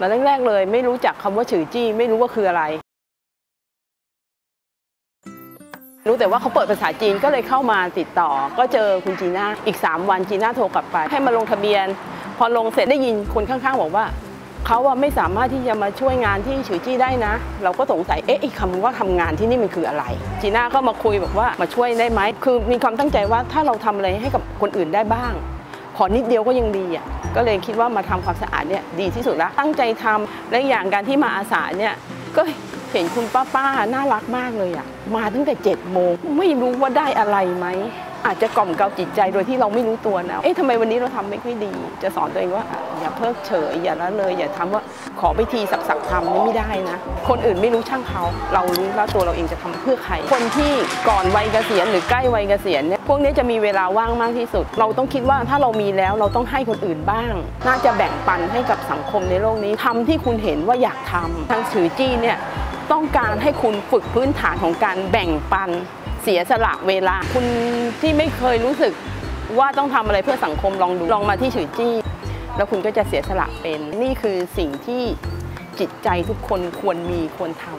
มาแรกๆเลยไม่รู้จักคำว่าฉือจี้ไม่รู้ว่าคืออะไรรู้แต่ว่าเขาเปิดภาษาจีนก็เลยเข้ามาติดต่อก็เจอคุณจีน่าอีก3วันจีน่าโทรกลับไปให้มาลงทะเบียนพอลงเสร็จได้ยินคนข้างๆบอกว่าเขาไม่สามารถที่จะมาช่วยงานที่ฉือจี้ได้นะเราก็สงสัยอีกคำว่าทำงานที่นี่มันคืออะไรจีน่าก็มาคุยบอกว่ามาช่วยได้ไหมคือมีความตั้งใจว่าถ้าเราทำอะไรให้กับคนอื่นได้บ้างขอนิดเดียวก็ยังดีอ่ะก็เลยคิดว่ามาทำความสะอาดเนี่ยดีที่สุดละตั้งใจทำและอย่างการที่มาอาสาเนี่ยก็เห็นคุณป้าๆน่ารักมากเลยอ่ะมาตั้งแต่7 โมงไม่รู้ว่าได้อะไรไหมอาจจะกล่อมเกลาจิตใจโดยที่เราไม่รู้ตัวนะทำไมวันนี้เราทำไม่ค่อยดีจะสอนตัวเองว่าอย่าเพิกเฉยอย่าละเลยอย่าทำว่าขอไปทีสักๆทำนี่ไม่ได้นะคนอื่นไม่รู้ช่างเขาเรารู้แล้วตัวเราเองจะทำเพื่อใครคนที่ก่อนวัยเกษียณหรือใกล้วัยเกษียณเนี่ยพวกนี้จะมีเวลาว่างมากที่สุดเราต้องคิดว่าถ้าเรามีแล้วเราต้องให้คนอื่นบ้างน่าจะแบ่งปันให้กับสังคมในโลกนี้ทำที่คุณเห็นว่าอยากทำทางฉือจี้เนี่ยต้องการให้คุณฝึกพื้นฐานของการแบ่งปันเสียสละเวลาคุณที่ไม่เคยรู้สึกว่าต้องทำอะไรเพื่อสังคมลองดูลองมาที่ฉือจี้แล้วคุณก็จะเสียสละเป็นนี่คือสิ่งที่จิตใจทุกคนควรมีควรทำ